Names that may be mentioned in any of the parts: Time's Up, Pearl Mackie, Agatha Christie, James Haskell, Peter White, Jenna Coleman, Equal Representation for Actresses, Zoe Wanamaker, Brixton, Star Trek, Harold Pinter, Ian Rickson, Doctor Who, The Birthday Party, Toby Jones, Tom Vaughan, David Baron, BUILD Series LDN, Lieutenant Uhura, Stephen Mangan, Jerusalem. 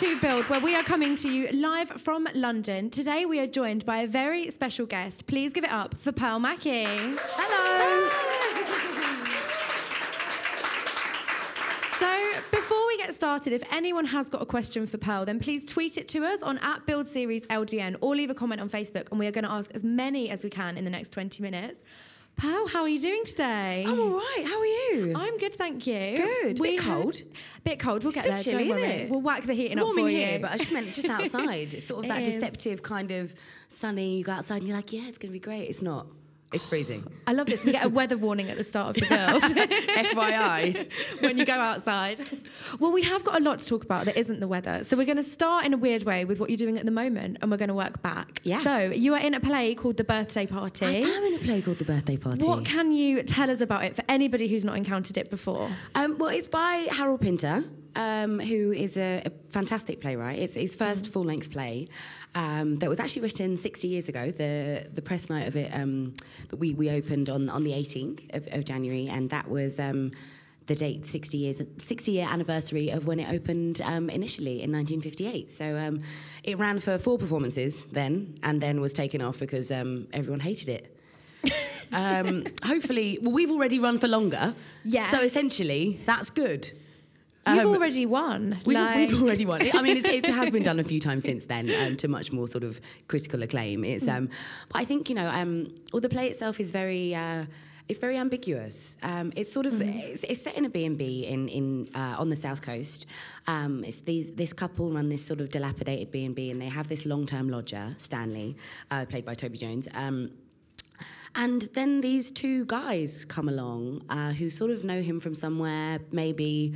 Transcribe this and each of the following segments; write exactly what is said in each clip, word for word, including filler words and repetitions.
Welcome to BUILD, where we are coming to you live from London. Today we are joined by a very special guest. Please give it up for Pearl Mackie. Hello. So before we get started, if anyone has got a question for Pearl, then please tweet it to us on at BUILD Series L D N or leave a comment on Facebook, and we are going to ask as many as we can in the next twenty minutes. Pearl, how are you doing today? I'm all right. How are you? I'm good, thank you. Good. We're bit cold. Bit cold. We'll it's get there. Chilly, don't worry. It? We'll whack the heating Warming up for here, you. Here, but I just meant just outside. It's sort of it that is. Deceptive kind of sunny. You go outside and you're like, yeah, it's going to be great. It's not. It's freezing. I love this. We get a weather warning at the start of the build. F Y I. When you go outside. Well, we have got a lot to talk about that isn't the weather. So we're going to start in a weird way with what you're doing at the moment, and we're going to work back. Yeah. So you are in a play called The Birthday Party. I am in a play called The Birthday Party. What can you tell us about it for anybody who's not encountered it before? Um, well, it's by Harold Pinter, um, who is a, a fantastic playwright. It's his first mm. full-length play. Um, that was actually written sixty years ago. The the press night of it um, that we we opened on on the eighteenth of, of January, and that was um, the date sixty years sixty year anniversary of when it opened um, initially in nineteen fifty-eight. So um, it ran for four performances then, and then was taken off because um, everyone hated it. um, hopefully, well, we've already run for longer. Yeah. So essentially, that's good. You've um, already won. We've, like... we've already won. I mean, it's, it has been done a few times since then um, to much more sort of critical acclaim. It's, um, but I think, you know, um, well, the play itself is very, uh, it's very ambiguous. Um, it's sort of, mm. it's, it's set in a B and B in, in, uh, on the South Coast. Um, it's these, this couple run this sort of dilapidated B and B, and they have this long-term lodger, Stanley, uh, played by Toby Jones, um, and then these two guys come along uh, who sort of know him from somewhere, maybe...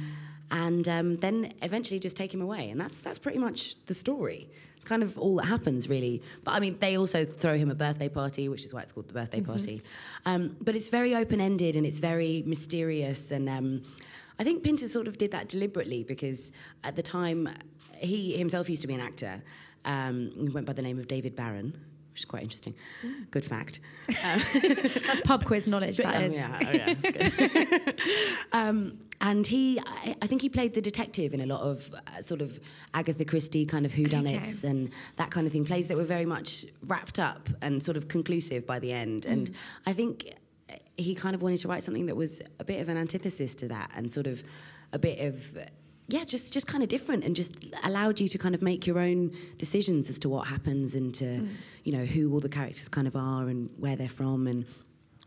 And um, then eventually just take him away. And that's that's pretty much the story. It's kind of all that happens, really. But, I mean, they also throw him a birthday party, which is why it's called The Birthday mm-hmm. Party. Um, but it's very open-ended and it's very mysterious. And um, I think Pinter sort of did that deliberately because at the time, he himself used to be an actor. Um, he went by the name of David Baron, which is quite interesting. Yeah. Good fact. Um, that's pub quiz knowledge, but, that um, is. Yeah, oh, yeah, that's good. um, And he, I, I think he played the detective in a lot of uh, sort of Agatha Christie kind of whodunits okay. and that kind of thing. Plays that were very much wrapped up and sort of conclusive by the end. Mm. And I think he kind of wanted to write something that was a bit of an antithesis to that and sort of a bit of, yeah, just, just kind of different and just allowed you to kind of make your own decisions as to what happens and to, mm. you know, who all the characters kind of are and where they're from and...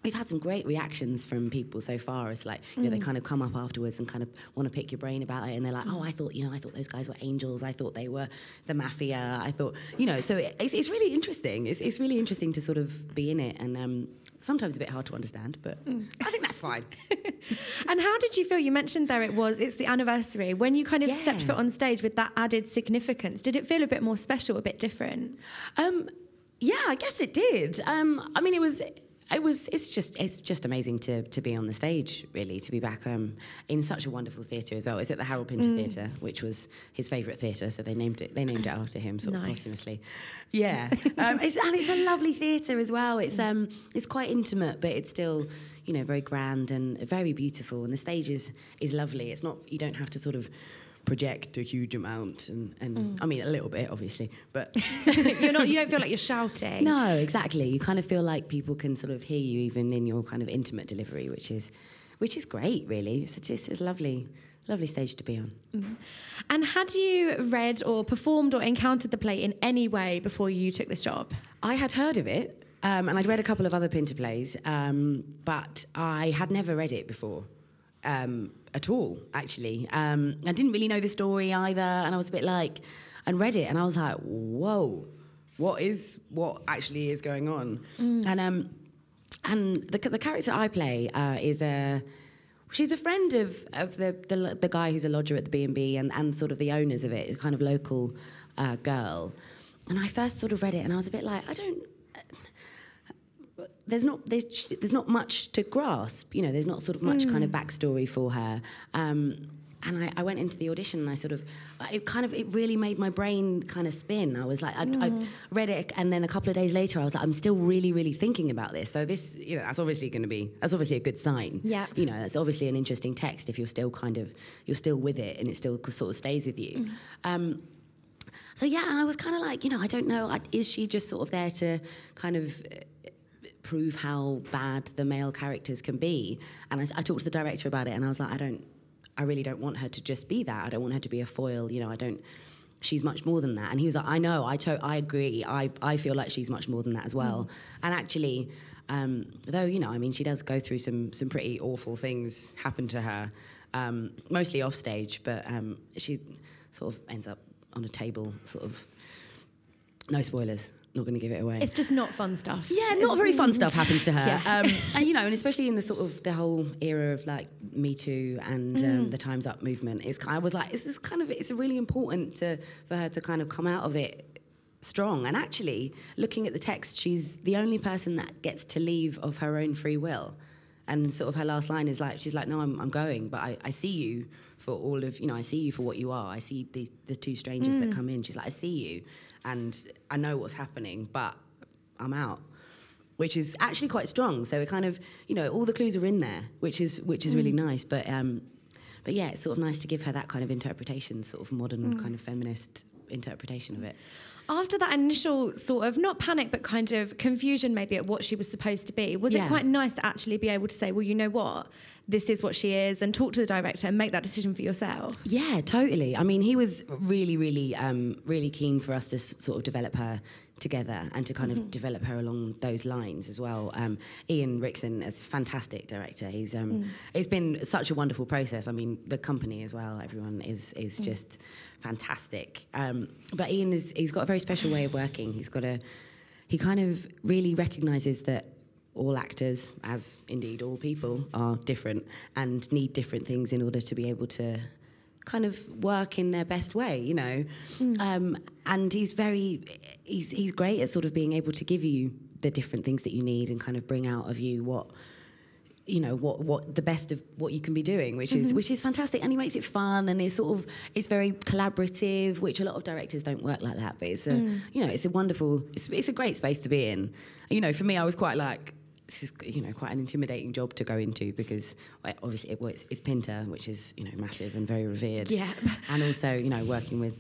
We've had some great reactions from people so far. It's like, you know, mm. they kind of come up afterwards and kind of want to pick your brain about it. And they're like, oh, I thought, you know, I thought those guys were angels. I thought they were the mafia. I thought, you know, so it, it's, it's really interesting. It's, it's really interesting to sort of be in it. And um, sometimes a bit hard to understand, but mm. I think that's fine. And how did you feel? You mentioned there it was, it's the anniversary. When you kind of yeah. stepped foot on stage with that added significance, did it feel a bit more special, a bit different? Um, yeah, I guess it did. Um, I mean, it was... It was. It's just. It's just amazing to to be on the stage. Really, to be back um, in such a wonderful theatre as well. It's at the Harold Pinter mm. Theatre, which was his favourite theatre, so they named it. They named it after him, sort nice. Of posthumously. Yeah, um, it's, and it's a lovely theatre as well. It's um, it's quite intimate, but it's still, you know, very grand and very beautiful. And the stage is is lovely. It's not. You don't have to sort of. Project a huge amount and, and mm. I mean a little bit obviously but you're not you don't feel like you're shouting. No, exactly. You kind of feel like people can sort of hear you even in your kind of intimate delivery, which is which is great really. It's just it's lovely lovely stage to be on. Mm. And had you read or performed or encountered the play in any way before you took this job? I had heard of it um, and I'd read a couple of other Pinter plays um, but I had never read it before. Um, at all, actually. Um, I didn't really know the story either, and I was a bit like... And read it, and I was like, whoa, what is... What actually is going on? Mm. And um, and the, the character I play uh, is a... She's a friend of, of the, the the guy who's a lodger at the B and B and, and sort of the owners of it, a kind of local uh, girl. And I first sort of read it, and I was a bit like, I don't... There's not there's, there's not much to grasp, you know. There's not sort of much mm. kind of backstory for her. Um, and I, I went into the audition, and I sort of, it kind of, it really made my brain kind of spin. I was like, I, mm. I read it, and then a couple of days later, I was like, I'm still really, really thinking about this. So this, you know, that's obviously going to be, that's obviously a good sign. Yeah. You know, that's obviously an interesting text if you're still kind of, you're still with it, and it still sort of stays with you. Mm. Um, so yeah, and I was kind of like, you know, I don't know, I, is she just sort of there to kind of prove how bad the male characters can be? And I, I talked to the director about it, and I was like, I don't, I really don't want her to just be that. I don't want her to be a foil, you know, I don't, she's much more than that. And he was like, I know, I, to I agree, I, I feel like she's much more than that as well. Mm. And actually, um, though, you know, I mean, she does go through some, some pretty awful things happen to her, um, mostly off stage, but um, she sort of ends up on a table, sort of, no spoilers, not going to give it away. It's just not fun stuff. Yeah, not it's very fun stuff happens to her. Yeah. Um, and, you know, and especially in the sort of the whole era of, like, Me Too and mm. um, the Time's Up movement, it's, I was like, this is kind of, it's really important to, for her to kind of come out of it strong. And actually, looking at the text, she's the only person that gets to leave of her own free will. And sort of her last line is like, she's like, no, I'm, I'm going, but I, I see you for all of, you know, I see you for what you are. I see the, the two strangers mm. that come in. She's like, I see you. And I know what's happening, but I'm out, which is actually quite strong. So it kind of, you know, all the clues are in there, which is which is mm. really nice. But um, but yeah, it's sort of nice to give her that kind of interpretation, sort of modern mm. kind of feminist interpretation of it. After that initial sort of, not panic, but kind of confusion maybe at what she was supposed to be, was yeah. it quite nice to actually be able to say, well, you know what, this is what she is, and talk to the director and make that decision for yourself? Yeah, totally. I mean, he was really, really, um, really keen for us to s sort of develop her together and to kind mm-hmm. of develop her along those lines as well. Um, Ian Rickson is a fantastic director. He's um, mm. It's been such a wonderful process. I mean, the company as well, everyone is, is mm. just... fantastic. Um, but Ian, is, he's got a very special way of working. He's got a, he kind of really recognises that all actors, as indeed all people, are different and need different things in order to be able to kind of work in their best way, you know. Mm. Um, and he's very, he's, he's great at sort of being able to give you the different things that you need and kind of bring out of you what... you know, what what the best of what you can be doing, which is mm-hmm. which is fantastic. And he makes it fun, and it's sort of, it's very collaborative, which a lot of directors don't work like that, but it's a mm. you know, it's a wonderful, it's, it's a great space to be in. You know, for me, I was quite like, this is, you know, quite an intimidating job to go into, because obviously it, well, it's, it's Pinter, which is, you know, massive and very revered. Yeah. And also, you know, working with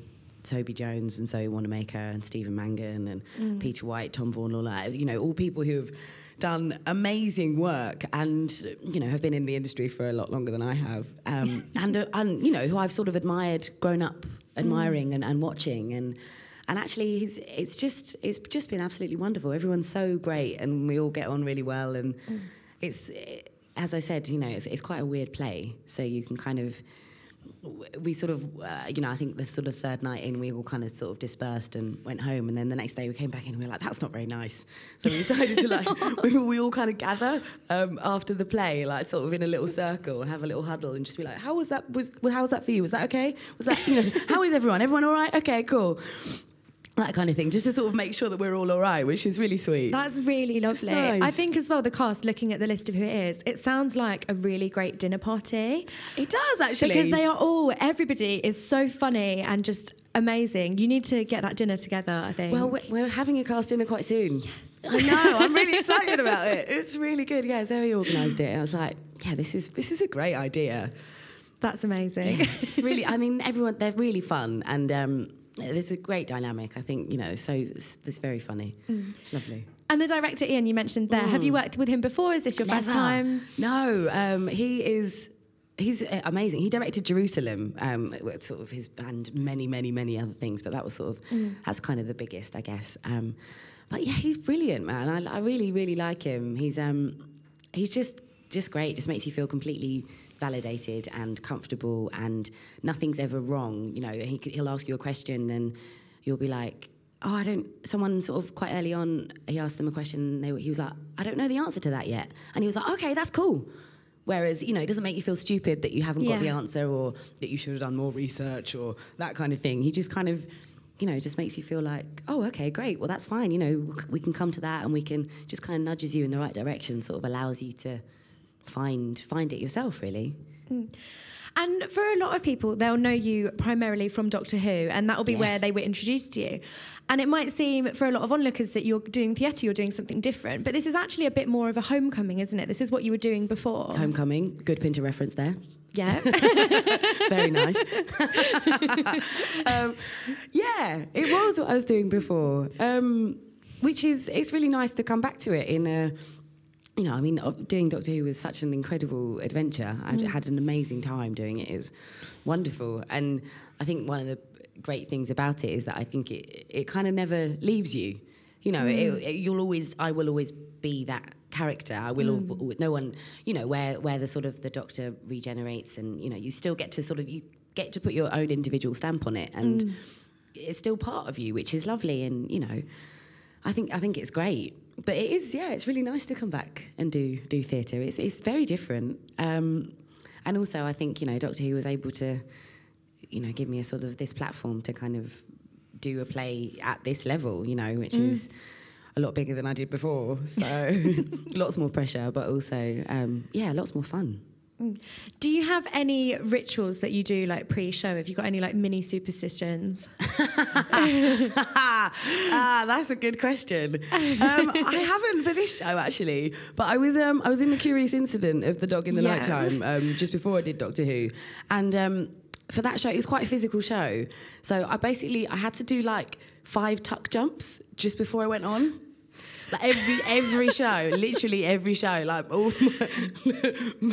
Toby Jones and Zoe Wanamaker and Stephen Mangan and mm. Peter White, Tom Vaughan, all that, you know, all people who have done amazing work and, you know, have been in the industry for a lot longer than I have. Um, and, uh, and, you know, who I've sort of admired, grown up admiring mm. and, and watching. And and actually, he's, it's just it's just been absolutely wonderful. Everyone's so great and we all get on really well. And mm. it's, it, as I said, you know, it's, it's quite a weird play. So you can kind of... we sort of, uh, you know, I think the sort of third night in, we all kind of sort of dispersed and went home, and then the next day we came back in and we were like, that's not very nice. So we decided to, like, we, we all kind of gather um, after the play, like, sort of in a little circle, have a little huddle and just be like, how was that, was, how was that for you? Was that okay? Was that, you know, how is everyone? Everyone all right? Okay, cool. That kind of thing, just to sort of make sure that we're all all right, which is really sweet. That's really lovely. Nice. I think as well, the cast, looking at the list of who it is, it sounds like a really great dinner party. It does, actually. Because they are all, everybody is so funny and just amazing. You need to get that dinner together, I think. Well, we're, we're having a cast dinner quite soon. Yes. I know, I'm really excited about it. It's really good. Yeah, Zoe organised it. And I was like, yeah, this is this is a great idea. That's amazing. Yeah, it's really, I mean, everyone, they're really fun. And... um there's a great dynamic, I think, you know, so it's, it's very funny. Mm. It's lovely. And the director, Ian, you mentioned there, mm. have you worked with him before? Is this your Never. first time? No, um, he is, he's amazing. He directed Jerusalem, um, sort of his band, many, many, many other things, but that was sort of, mm. that's kind of the biggest, I guess. Um, but yeah, he's brilliant, man. I, I really, really like him. He's um, he's just, just great, just makes you feel completely... validated and comfortable, and nothing's ever wrong. You know, he could, he'll ask you a question and you'll be like, oh, I don't... Someone sort of quite early on, he asked them a question, and they, he was like, I don't know the answer to that yet. And he was like, okay, that's cool. Whereas, you know, it doesn't make you feel stupid that you haven't yeah. got the answer, or that you should have done more research, or that kind of thing. He just kind of, you know, just makes you feel like, oh, okay, great, well, that's fine. You know, we can come to that, and we can just kind of nudges you in the right direction, sort of allows you to... find find it yourself, really. Mm. And for a lot of people, they'll know you primarily from Doctor Who, and that'll be yes. where they were introduced to you. And it might seem, for a lot of onlookers, that you're doing theatre, you're doing something different, but this is actually a bit more of a homecoming, isn't it? This is what you were doing before. Homecoming, good Pinter reference there. Yeah. Very nice. um, yeah, it was what I was doing before, um, which is, it's really nice to come back to it in a, you know, I mean, doing Doctor Who was such an incredible adventure. I mm. had an amazing time doing it. It was wonderful. And I think one of the great things about it is that I think it, it kind of never leaves you. You know, mm. it, it, you'll always, I will always be that character. I will mm. all, no one, you know, where, where the sort of the Doctor regenerates and, you know, you still get to sort of, you get to put your own individual stamp on it and mm. it's still part of you, which is lovely. And, you know, I think, I think it's great. But it is, yeah, it's really nice to come back and do do theatre. It's, it's very different. Um, and also I think, you know, Doctor Who was able to, you know, give me a sort of this platform to kind of do a play at this level, you know, which mm. is a lot bigger than I did before. So lots more pressure, but also, um, yeah, lots more fun. Mm. Do you have any rituals that you do, like, pre-show? Have you got any, like, mini superstitions? ah, that's a good question. Um, I haven't for this show, actually. But I was um, I was in the curious incident of the dog in the yeah. nighttime um, just before I did Doctor Who. And um, for that show, it was quite a physical show. So I basically, I had to do, like, five tuck jumps just before I went on. Like every every show, literally every show, like all my,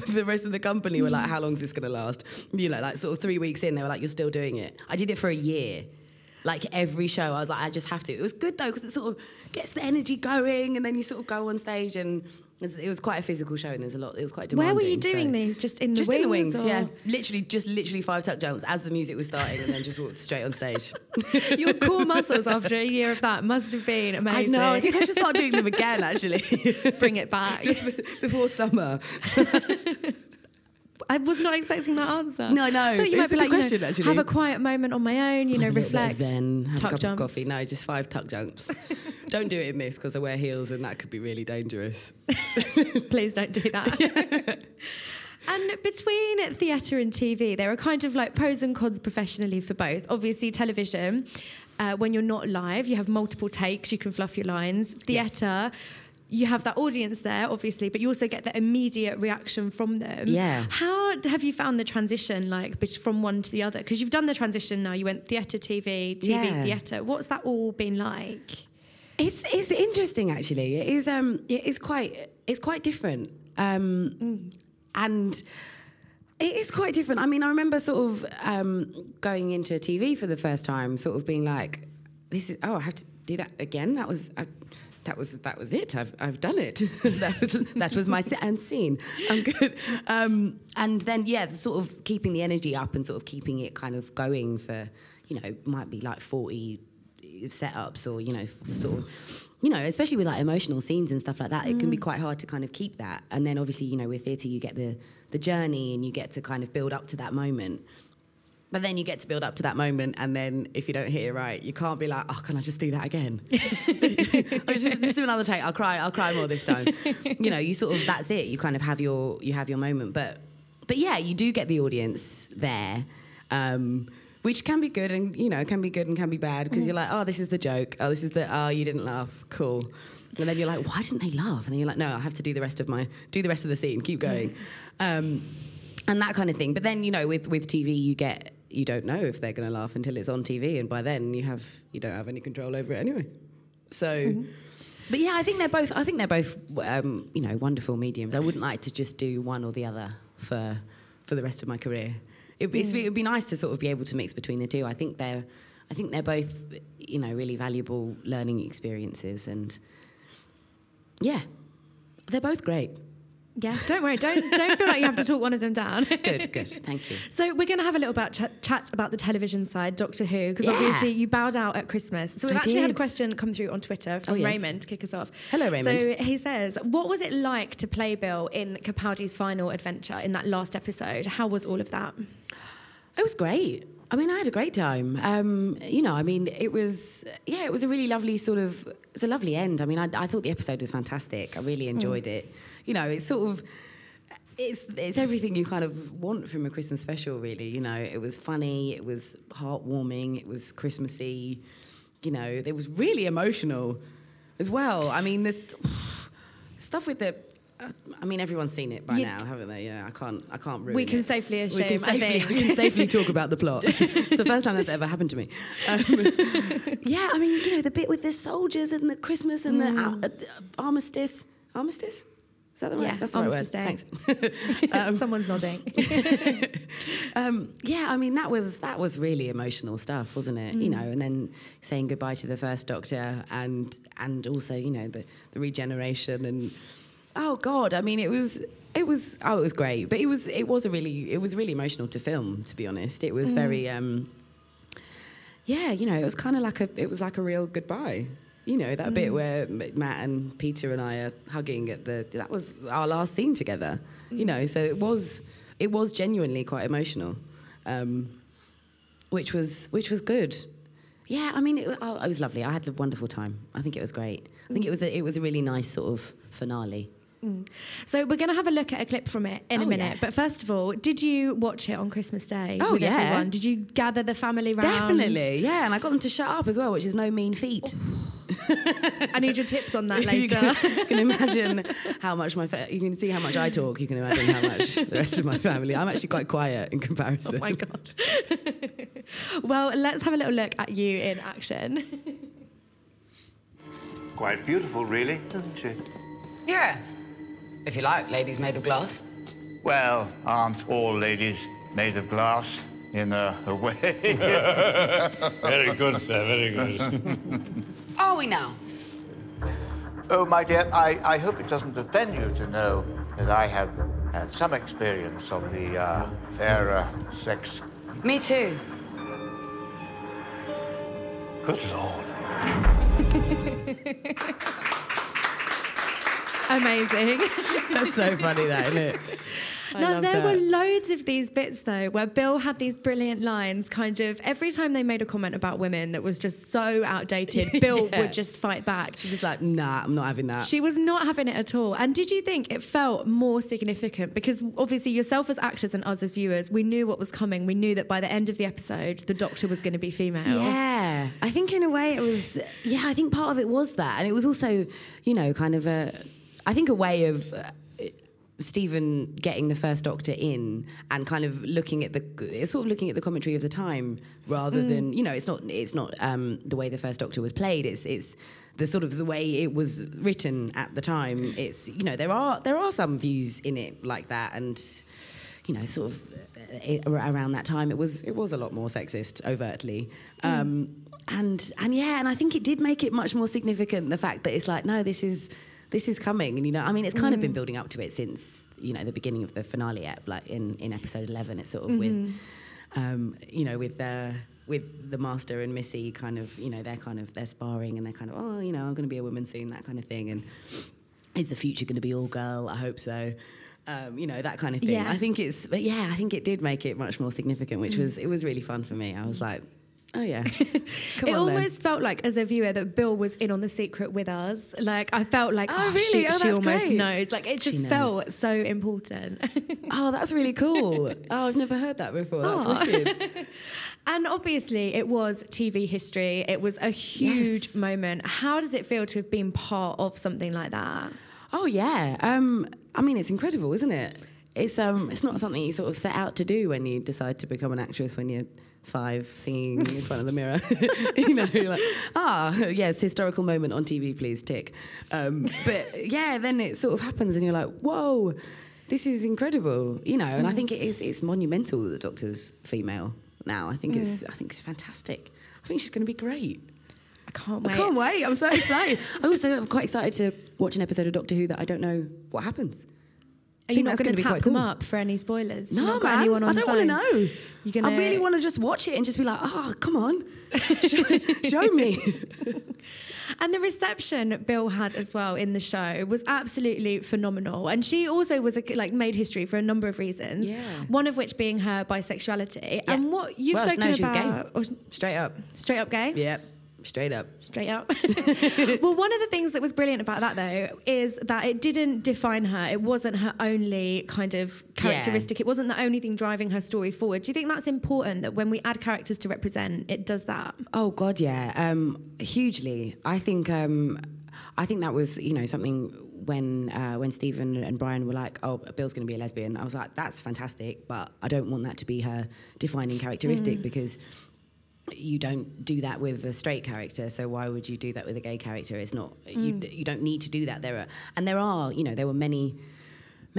the rest of the company were like, "How long is this going to last?" You know, like sort of three weeks in, they were like, "You're still doing it." I did it for a year, like every show. I was like, "I just have to." It was good though because it sort of gets the energy going, and then you sort of go on stage, and it was quite a physical show, and there's a lot. It was quite demanding. Where were you doing so. these? Just in the just wings? Just in the wings, or? yeah. Literally, just literally five tuck jumps as the music was starting, and then just walked straight on stage. Your core muscles after a year of that must have been amazing. I know. I think I should start doing them again. Actually, bring it back just before summer. I was not expecting that answer. No, no. I thought you might be like, question, you know, have a quiet moment on my own, you know, reflect, zen, have tuck a cup jumps. Of coffee. No, just five tuck jumps. Don't do it in this because I wear heels and that could be really dangerous. Please don't do that. Yeah. And between theatre and T V, there are kind of like pros and cons professionally for both. Obviously, television, uh, when you're not live, you have multiple takes, you can fluff your lines. Theatre... Yes. You have that audience there, obviously, but you also get the immediate reaction from them. Yeah. How have you found the transition, like, from one to the other? Because you've done the transition now. You went theatre, T V, T V, yeah. theatre. What's that all been like? It's it's interesting, actually. It is um it is quite it's quite different. Um, mm. and it is quite different. I mean, I remember sort of um going into T V for the first time, sort of being like, this is oh, I have to do that again. That was. I, That was that was it. I've I've done it. that, was, that was my set and scene. I'm good. Um, and then yeah, the sort of keeping the energy up and sort of keeping it kind of going for, you know, might be like forty setups or, you know, sort of, you know, especially with like emotional scenes and stuff like that. Mm. It can be quite hard to kind of keep that. And then obviously, you know, with theatre you get the the journey and you get to kind of build up to that moment. But then you get to build up to that moment, and then if you don't hit it right, you can't be like, "Oh, can I just do that again?" just, just do another take. I'll cry. I'll cry more this time. You know, you sort of that's it. You kind of have your you have your moment, but but yeah, you do get the audience there, um, which can be good, and you know, can be good and can be bad because you're like, "Oh, this is the joke. Oh, this is the oh, you didn't laugh. Cool." And then you're like, "Why didn't they laugh?" And then you're like, "No, I have to do the rest of my do the rest of the scene. Keep going," um, and that kind of thing. But then you know, with with T V, you get. You don't know if they're going to laugh until it's on T V, and by then you have you don't have any control over it anyway. So, mm-hmm. but yeah, I think they're both. I think they're both, um, you know, wonderful mediums. I wouldn't like to just do one or the other for for the rest of my career. It would mm. be nice to sort of be able to mix between the two. I think they're, I think they're both, you know, really valuable learning experiences, and yeah, they're both great. Yeah, don't worry. Don't don't feel like you have to talk one of them down. Good, good. Thank you. So we're going to have a little bit ch chat about the television side, Doctor Who, because yeah. obviously you bowed out at Christmas. So we've I actually did. had a question come through on Twitter from oh, yes. Raymond to kick us off. Hello, Raymond. So he says, what was it like to play Bill in Capaldi's final adventure in that last episode? How was all of that? It was great. I mean, I had a great time. Um, you know, I mean, it was, yeah, it was a really lovely sort of, it was a lovely end. I mean, I, I thought the episode was fantastic. I really enjoyed mm. it. You know, it's sort of, it's it's everything you kind of want from a Christmas special, really. You know, it was funny, it was heartwarming, it was Christmassy. You know, it was really emotional as well. I mean, this stuff with the, uh, I mean, everyone's seen it by you, now, haven't they? Yeah, I can't. I can't ruin. We can it. safely assume. We can safely, I think. We can safely talk about the plot. It's the first time that's ever happened to me. Um, yeah, I mean, you know, the bit with the soldiers and the Christmas and mm. the uh, uh, armistice. Armistice. Is that the yeah, right? That's the right word. Thanks. um, Someone's nodding. um, yeah, I mean that was that was really emotional stuff, wasn't it? Mm. You know, and then saying goodbye to the first Doctor, and and also you know the the regeneration, and oh God, I mean it was it was oh it was great, but it was it was a really it was really emotional to film, to be honest. It was mm. very um, yeah, you know, it was kind of like a it was like a real goodbye. You know, that mm. bit where Matt and Peter and I are hugging at the... That was our last scene together, mm. you know. So it was it was genuinely quite emotional, um, which was which was good. Yeah, I mean, it, oh, it was lovely. I had a wonderful time. I think it was great. I think mm. it was a, it was a really nice sort of finale. Mm. So we're going to have a look at a clip from it in oh, a minute. Yeah. But first of all, did you watch it on Christmas Day? Oh, with yeah. everyone? Did you gather the family round? Definitely, yeah. And I got them to shut up as well, which is no mean feat. Oh. I need your tips on that later. You can, you can imagine how much my fa you can see how much I talk. You can imagine how much the rest of my family. I'm actually quite quiet in comparison. Oh my God. Well, let's have a little look at you in action. Quite beautiful, really, isn't she? Yeah. If you like, ladies made of glass. Well, aren't all ladies made of glass in a, a way? Very good, sir. Very good. Are we now? Oh, my dear, I, I hope it doesn't offend you to know that I have had some experience of the uh, fairer sex. Me too. Good Lord. Amazing. That's so funny, that, isn't it? I now, there that. were loads of these bits, though, where Bill had these brilliant lines, kind of every time they made a comment about women that was just so outdated, Bill yeah. would just fight back. She's just like, nah, I'm not having that. She was not having it at all. And did you think it felt more significant? Because obviously yourself as actors and us as viewers, we knew what was coming. We knew that by the end of the episode, the Doctor was going to be female. Yeah. I think in a way it was... Yeah, I think part of it was that. And it was also, you know, kind of a... I think a way of... Uh, Stephen getting the first Doctor in and kind of looking at the sort of looking at the commentary of the time rather mm. than, you know, it's not it's not um, the way the first Doctor was played. It's it's the sort of the way it was written at the time. It's, you know, there are there are some views in it like that, and you know, sort of it, around that time it was it was a lot more sexist overtly. Mm. Um, and and yeah, and I think it did make it much more significant, the fact that it's like, no, this is. This is coming, and you know, I mean, it's kind mm. of been building up to it since, you know, the beginning of the finale ep, like in, in episode eleven. It's sort of mm-hmm. with, um, you know, with the with the Master and Missy, kind of, you know, they're kind of they're sparring and they're kind of, oh, you know, I'm going to be a woman soon, that kind of thing. And is the future going to be all girl? I hope so. Um, you know, that kind of thing. Yeah. I think it's, but yeah, I think it did make it much more significant, which mm. was it was really fun for me. I was like. Oh, yeah. Come it on, almost then. felt like, as a viewer, that Bill was in on the secret with us. Like, I felt like, oh, oh really? She, oh, she almost great. knows. Like, it just felt so important. Oh, that's really cool. Oh, I've never heard that before. Oh. That's wicked. And obviously, it was T V history. It was a huge yes. moment. How does it feel to have been part of something like that? Oh, yeah. Um, I mean, it's incredible, isn't it? It's um, it's not something you sort of set out to do when you decide to become an actress when you're five, singing in front of the mirror. You know, you're like, ah, yes, historical moment on T V, please, tick. Um, but, yeah, then it sort of happens and you're like, whoa, this is incredible, you know. And mm. I think it is, it's monumental that the Doctor's female now. I think, mm. it's, I think it's fantastic. I think she's going to be great. I can't wait. I can't wait. I'm so excited. I also am quite excited to watch an episode of Doctor Who that I don't know what happens. Are you not going to tap them up for any spoilers? No, man. I don't want to know. I really want to just watch it and just be like, oh, come on. show, show me. And the reception Bill had as well in the show was absolutely phenomenal. And she also was a, like made history for a number of reasons, yeah. one of which being her bisexuality. Yeah. And what you've well, spoken no, she about... was gay. Straight up. Straight up gay? Yeah. Straight up. Straight up. Well, one of the things that was brilliant about that, though, is that it didn't define her. It wasn't her only kind of characteristic. Yeah. It wasn't the only thing driving her story forward. Do you think that's important, that when we add characters to represent, it does that? Oh, God, yeah. Um, hugely. I think, um, I think that was, you know, something... when uh, when Stephen and Brian were like, oh, Bill's going to be a lesbian, I was like, that's fantastic, but I don't want that to be her defining characteristic, mm. because you don't do that with a straight character, so why would you do that with a gay character? It's not, mm. you, you don't need to do that. There are, and there are, you know, there were many...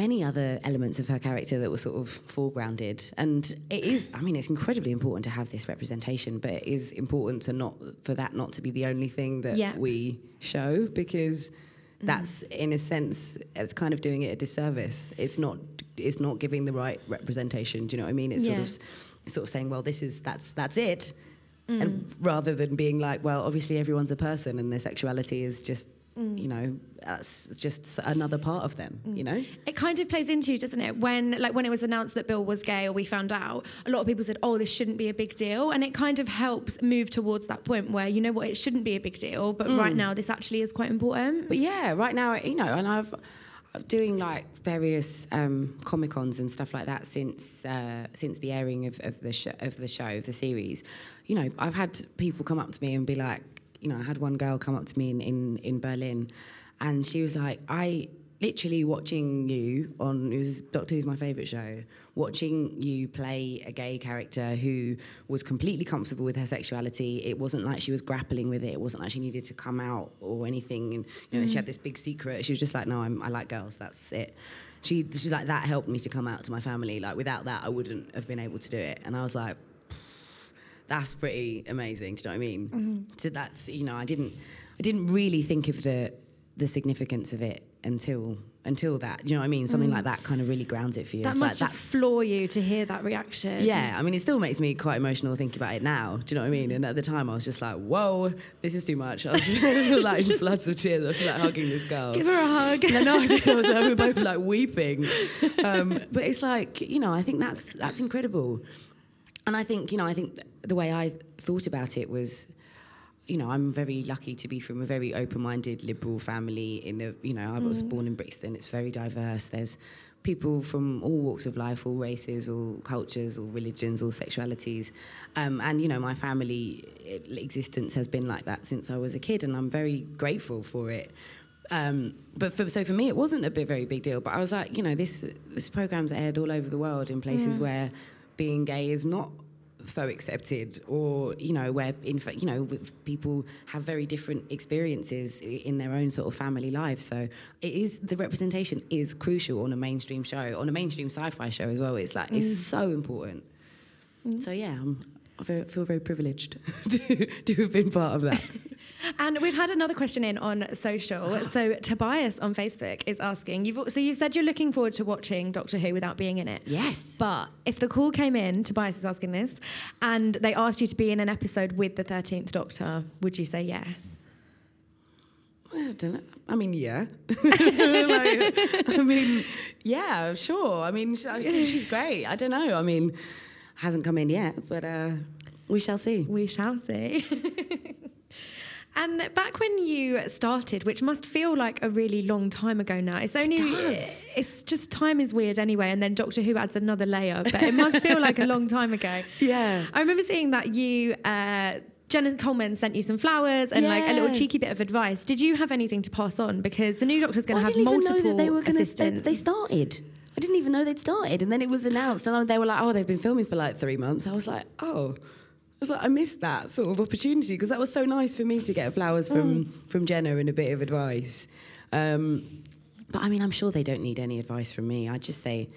many other elements of her character that were sort of foregrounded. And it is, I mean, it's incredibly important to have this representation, but it is important to not, for that not to be the only thing that yeah. we show, because that's, mm. in a sense, it's kind of doing it a disservice. It's not, it's not giving the right representation, do you know what I mean? It's yeah. sort of sort of saying, well, this is, that's, that's it. Mm. And rather than being like, well, obviously everyone's a person and their sexuality is just, you know, that's just another part of them, you know? It kind of plays into, doesn't it? When, like, when it was announced that Bill was gay, or we found out, a lot of people said, oh, this shouldn't be a big deal. And it kind of helps move towards that point where, you know what, it shouldn't be a big deal, but mm. right now this actually is quite important. But yeah, right now, you know, and I've... doing like various um, Comic Cons and stuff like that since uh, since the airing of, of the sh of the show, of the series, you know, I've had people come up to me and be like, you know, I had one girl come up to me in, in, in Berlin, and she was like, I literally watching you on, it was Doctor Who's my favourite show, watching you play a gay character who was completely comfortable with her sexuality. It wasn't like she was grappling with it. It wasn't like she needed to come out or anything. And, you know, mm. she had this big secret. She was just like, no, I'm, I like girls, that's it. She, she's like, that helped me to come out to my family. Like, without that, I wouldn't have been able to do it. And I was like... that's pretty amazing, do you know what I mean? Mm-hmm. So that's, you know, I didn't, I didn't really think of the the significance of it until until that, you know what I mean? Something mm. like that kind of really grounds it for you. That it's must like, just that's... floor you to hear that reaction. Yeah, I mean, it still makes me quite emotional thinking about it now, do you know what I mean? And at the time, I was just like, whoa, this is too much. I was just like in floods of tears. I was just like hugging this girl. Give her a hug. No, no, I didn't. I was like, we were both like weeping. Um, but it's like, you know, I think that's that's incredible. And I think, you know, I think the way I thought about it was, you know, I'm very lucky to be from a very open-minded, liberal family. In a, you know, I was mm. born in Brixton. It's very diverse. There's people from all walks of life, all races, all cultures, all religions, all sexualities. Um, and, you know, my family existence has been like that since I was a kid, and I'm very grateful for it. Um, but for, so for me, it wasn't a bit, very big deal. But I was like, you know, this, this program's aired all over the world in places yeah. where... being gay is not so accepted, or, you know, where, in fact, you know, people have very different experiences in their own sort of family lives. So it is, the representation is crucial on a mainstream show, on a mainstream sci-fi show as well. It's like, mm. it's so important. Mm. So yeah, I'm, I feel very privileged to, to have been part of that. And we've had another question in on social. So Tobias on Facebook is asking, you've, so you've said you're looking forward to watching Doctor Who without being in it. Yes. But if the call came in, Tobias is asking this, and they asked you to be in an episode with the thirteenth Doctor, would you say yes? Well, I don't know. I mean, yeah. like, I mean, yeah, sure. I mean, I think she's great. I don't know. I mean, hasn't come in yet, but uh, we shall see. We shall see. And back when you started, which must feel like a really long time ago now, it's only, it it's just, time is weird anyway, and then Doctor Who adds another layer, but it must feel like a long time ago. Yeah. I remember seeing that you, uh, Jenna Coleman sent you some flowers and yeah. like a little cheeky bit of advice. Did you have anything to pass on? Because the new Doctor's going to well, have multiple assistants. I didn't even know that they were going to, they, they started. I didn't even know they'd started, and then it was announced, and they were like, oh, they've been filming for like three months. I was like, oh... I was like, I missed that sort of opportunity, because that was so nice for me to get flowers from, mm. from Jenna and a bit of advice. Um, but, I mean, I'm sure they don't need any advice from me. I just say,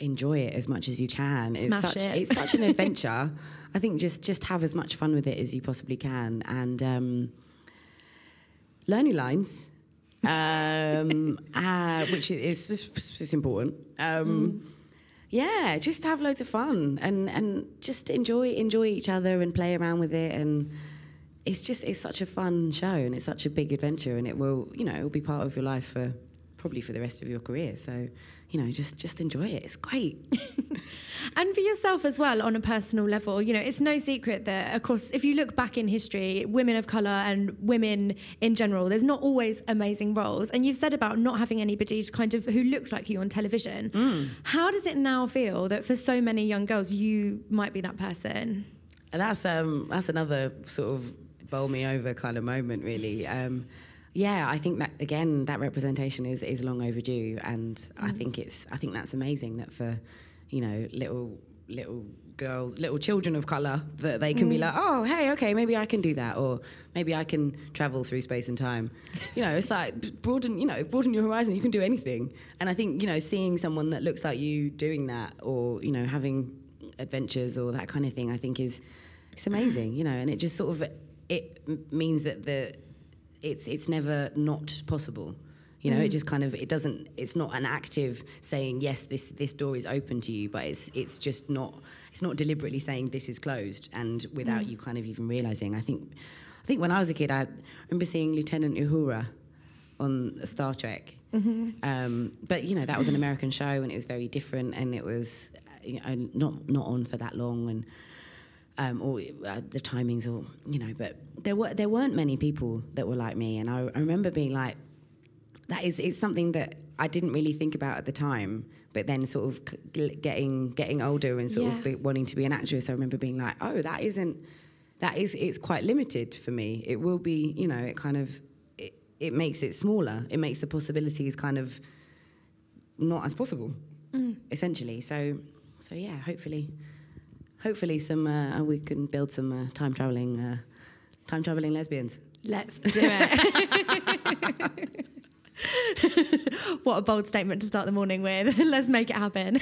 enjoy it as much as you can. It's such, it. It's such an adventure. I think just, just have as much fun with it as you possibly can. And um, learn your lines, um, uh, which is just, it's important. Um, mm. Yeah, just have loads of fun and, and just enjoy enjoy each other and play around with it, and it's just, it's such a fun show, and it's such a big adventure, and it will, you know, it will be part of your life for probably for the rest of your career. So, you know, just just enjoy it. It's great. And for yourself as well, on a personal level, you know, it's no secret that, of course, if you look back in history, women of colour and women in general, there's not always amazing roles. And you've said about not having anybody to kind of who looked like you on television. Mm. How does it now feel that for so many young girls, you might be that person? And that's um, that's another sort of bowl me over kind of moment, really. Um, Yeah, I think that, again, that representation is, is long overdue, and mm. I think it's I think that's amazing that for, you know, little little girls, little children of colour, that they can mm. be like, oh, hey, okay, maybe I can do that, or maybe I can travel through space and time. You know, it's like, broaden, you know, broaden your horizon, you can do anything. And I think, you know, seeing someone that looks like you doing that, or, you know, having adventures or that kind of thing, I think is, it's amazing, you know, and it just sort of, it means that the, it's it's never not possible. You know, mm. it just kind of, it doesn't, it's not an active saying, yes, this this door is open to you, but it's it's just not, it's not deliberately saying this is closed, and without mm. you kind of even realising. I think I think when I was a kid, I remember seeing Lieutenant Uhura on Star Trek. Mm-hmm. um, but, you know, that was an American show, and it was very different, and it was, you know, not, not on for that long, and um, or uh, the timings, or, you know, but there, were, there weren't many people that were like me, and I, I remember being like, that is, it's something that I didn't really think about at the time, but then sort of c- getting getting older and sort yeah. of be, wanting to be an actress, I remember being like, oh, that isn't, that is, it's quite limited for me. It will be, you know, it kind of, it, it makes it smaller. It makes the possibilities kind of not as possible, mm. essentially. So, so yeah, hopefully, hopefully some, uh, we can build some uh, time traveling, uh, time traveling lesbians. Let's do it. What a bold statement to start the morning with. Let's make it happen.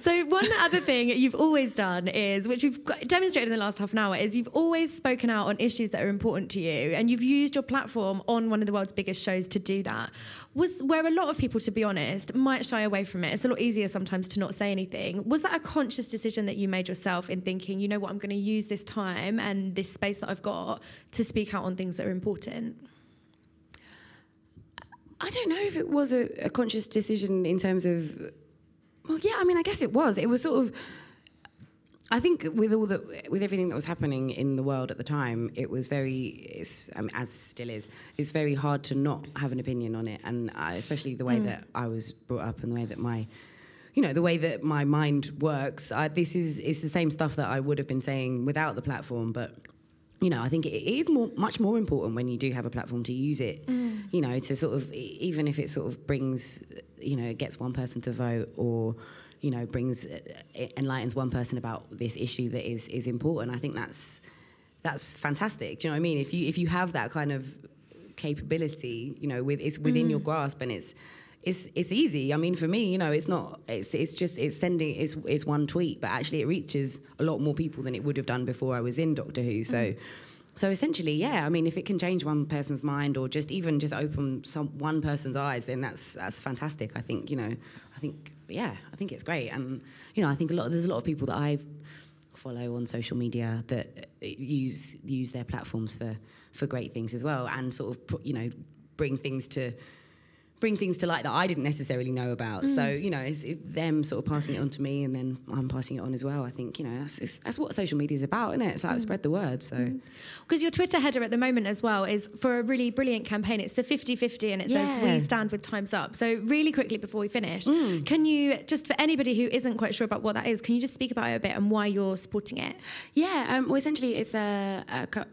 So one other thing you've always done is, which you've demonstrated in the last half an hour, is you've always spoken out on issues that are important to you, and you've used your platform on one of the world's biggest shows to do that. Was where a lot of people, to be honest, might shy away from it. It's a lot easier sometimes to not say anything. Was that a conscious decision that you made yourself in thinking, you know what, I'm going to use this time and this space that I've got to speak out on things that are important? I don't know if it was a, a conscious decision in terms of... Well, yeah, I mean, I guess it was. It was sort of... I think with all the, with everything that was happening in the world at the time, it was very... It's, I mean, as still is, it's very hard to not have an opinion on it, and I, especially the way mm. that I was brought up and the way that my... You know, the way that my mind works, I, this is it's the same stuff that I would have been saying without the platform, but... You know, I think it is more, much more important when you do have a platform to use it, mm. you know, to sort of, even if it sort of brings, you know, gets one person to vote, or, you know, brings, it enlightens one person about this issue that is, is important. I think that's, that's fantastic. Do you know what I mean? If you, if you have that kind of capability, you know, with, it's within mm. your grasp, and it's, it's, it's easy. I mean, for me, you know, it's not, it's, it's just, it's sending, it's, it's one tweet, but actually it reaches a lot more people than it would have done before I was in Doctor Who. So, mm. so essentially, yeah, I mean, if it can change one person's mind, or just even just open some, one person's eyes, then that's, that's fantastic. I think, you know, I think, yeah, I think it's great. And, you know, I think a lot, there's a lot of people that I follow on social media that use, use their platforms for, for great things as well. And sort of, you know, bring things to, bring things to light that I didn't necessarily know about. Mm. So, you know, it's it, them sort of passing it on to me, and then I'm passing it on as well. I think, you know, that's it's, that's what social media is about, isn't it? It's like mm. spread the word. So, because mm. your Twitter header at the moment as well is for a really brilliant campaign. It's the fifty fifty, and it yeah. says we stand with Time's Up. So really quickly before we finish, mm. can you, just for anybody who isn't quite sure about what that is, can you just speak about it a bit and why you're supporting it? Yeah, um, well, essentially it's a... a co-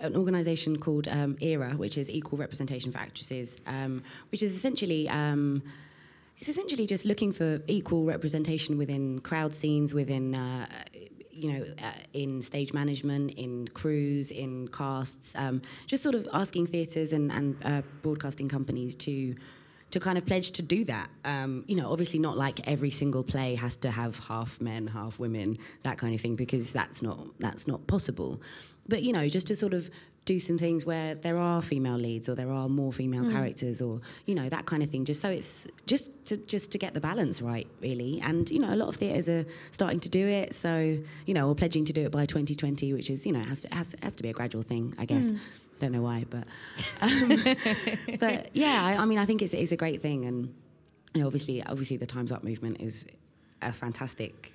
an organisation called um, ERA, which is Equal Representation for Actresses, um, which is essentially um, it's essentially just looking for equal representation within crowd scenes, within uh, you know, uh, in stage management, in crews, in casts, um, just sort of asking theatres and, and uh, broadcasting companies to to kind of pledge to do that. Um, you know, obviously not like every single play has to have half men, half women, that kind of thing, because that's not that's not possible. But, you know, just to sort of do some things where there are female leads, or there are more female mm. characters, or, you know, that kind of thing, just so it's just to just to get the balance right, really. And, you know, a lot of theatres are starting to do it, so, you know, or pledging to do it by twenty twenty, which is, you know, has to, has, has to be a gradual thing, I guess. Mm. I don't know why, but... Um, but, yeah, I, I mean, I think it's, it's a great thing, and, you know, obviously, obviously the Time's Up movement is a fantastic...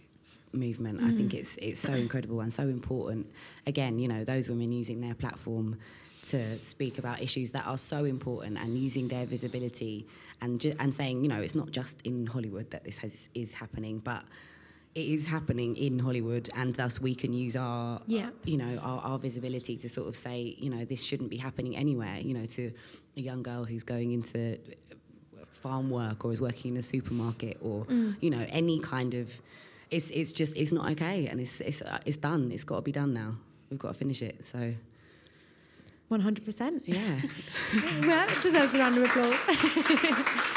movement. Mm. I think it's it's so incredible and so important. Again, you know, those women using their platform to speak about issues that are so important, and using their visibility, and ju- and saying, you know, it's not just in Hollywood that this has, is happening, but it is happening in Hollywood, and thus we can use our, yeah. uh, you know, our, our visibility to sort of say, you know, this shouldn't be happening anywhere. You know, to a young girl who's going into farm work or is working in a supermarket or, mm. you know, any kind of, it's it's just it's not okay, and it's it's uh, it's done. It's got to be done now. We've got to finish it. So. one hundred percent. Yeah. Well, it deserves a round of applause.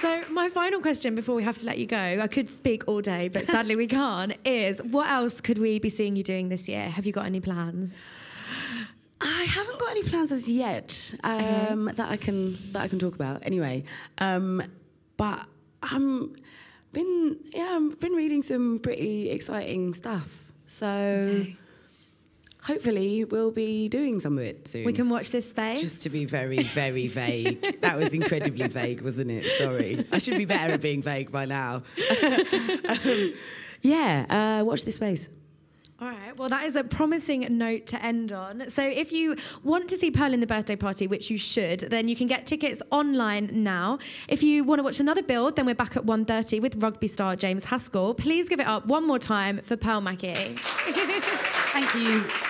So my final question before we have to let you go, I could speak all day, but sadly we can't, is what else could we be seeing you doing this year? Have you got any plans? I haven't got any plans as yet um, um, that I can that I can talk about anyway. Um, but I'm been yeah, I've been reading some pretty exciting stuff. So okay. Hopefully we'll be doing some of it soon. We can watch this space. Just to be very, very vague. That was incredibly vague, wasn't it? Sorry. I should be better at being vague by now. um, yeah, uh, watch this space. All right. Well, that is a promising note to end on. So if you want to see Pearl in The Birthday Party, which you should, then you can get tickets online now. If you want to watch another build, then we're back at one thirty with rugby star James Haskell. Please give it up one more time for Pearl Mackie. Thank you.